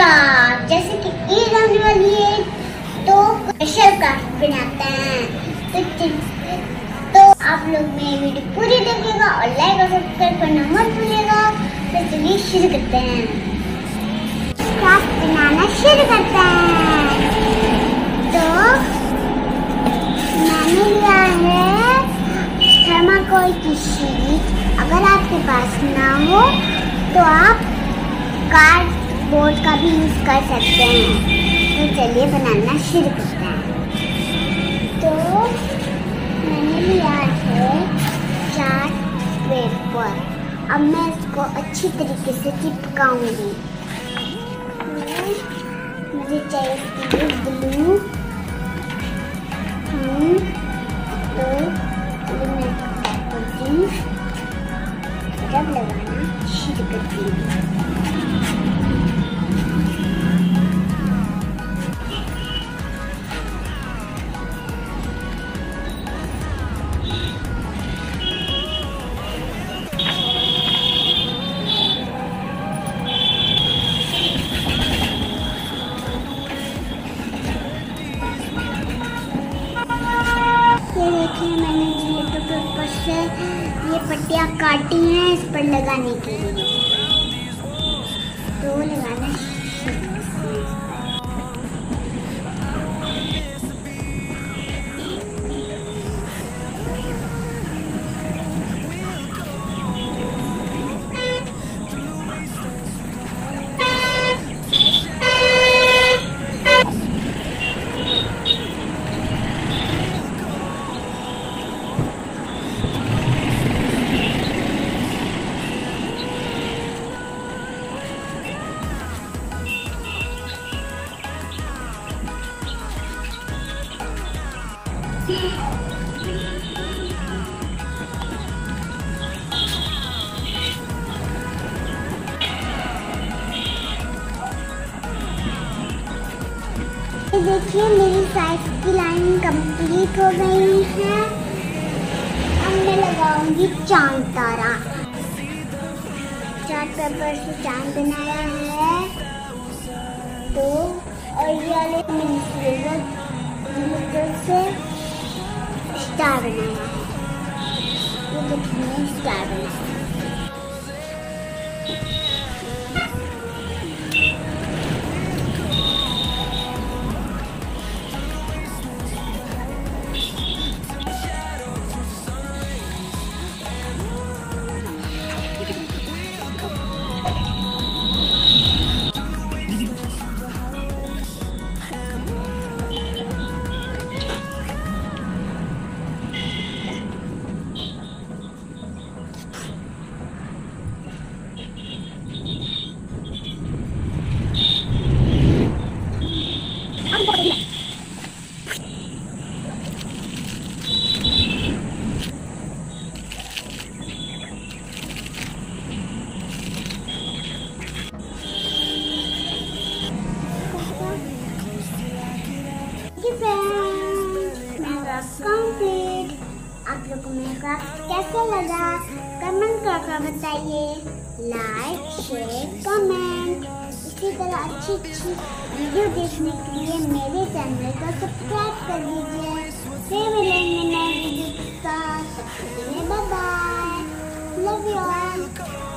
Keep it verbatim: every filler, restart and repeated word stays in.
Programme जैसे कि ईद आने वाली है तो स्पेशल कार्ड बनाते हैं। तो, तो आप लोग मेरी वीडियो पूरी देखिएगा और लाइक और सब्सक्राइब करना मत भूलिएगा। तो चलिए शुरू करते हैं, कार्ड बनाना शुरू करते हैं। तो मैंने लिया है थर्माकोल की शीट। अगर आपके पास ना हो तो आप कार्ड बोर्ड का भी यूज कर सकते हैं। तो चलिए बनाना शुरू करते हैं। तो मैंने लिया है चार्ट पेपर। अब मैं इसको अच्छी तरीके से चिपकाऊंगी। मुझे चाहिए इसके लिए ग्लू। तो रब लगाना शुरू करती हूँ। से ये पट्टियाँ काटी हैं इस पर लगाने के लिए। तो लगाना देखिए मेरी साइड की लाइन कंप्लीट हो गई है। अब मैं लगाऊंगी चांद तारा। चार्ट पेपर से चांद बनाया है। तो और ये मिनिस्टर से स्टार बनाया है। ये देखिए स्टार बनाया है। कंप्लीट। आप लोगों को मेरा क्राफ्ट कैसा लगा कमेंट करके बताइए। Like share comment. इसी तरह अच्छी अच्छी वीडियो देखने के लिए मेरे चैनल को सब्सक्राइब कर दीजिए। फिर मिलेंगे नए वीडियो के साथ। Bye bye, love you all.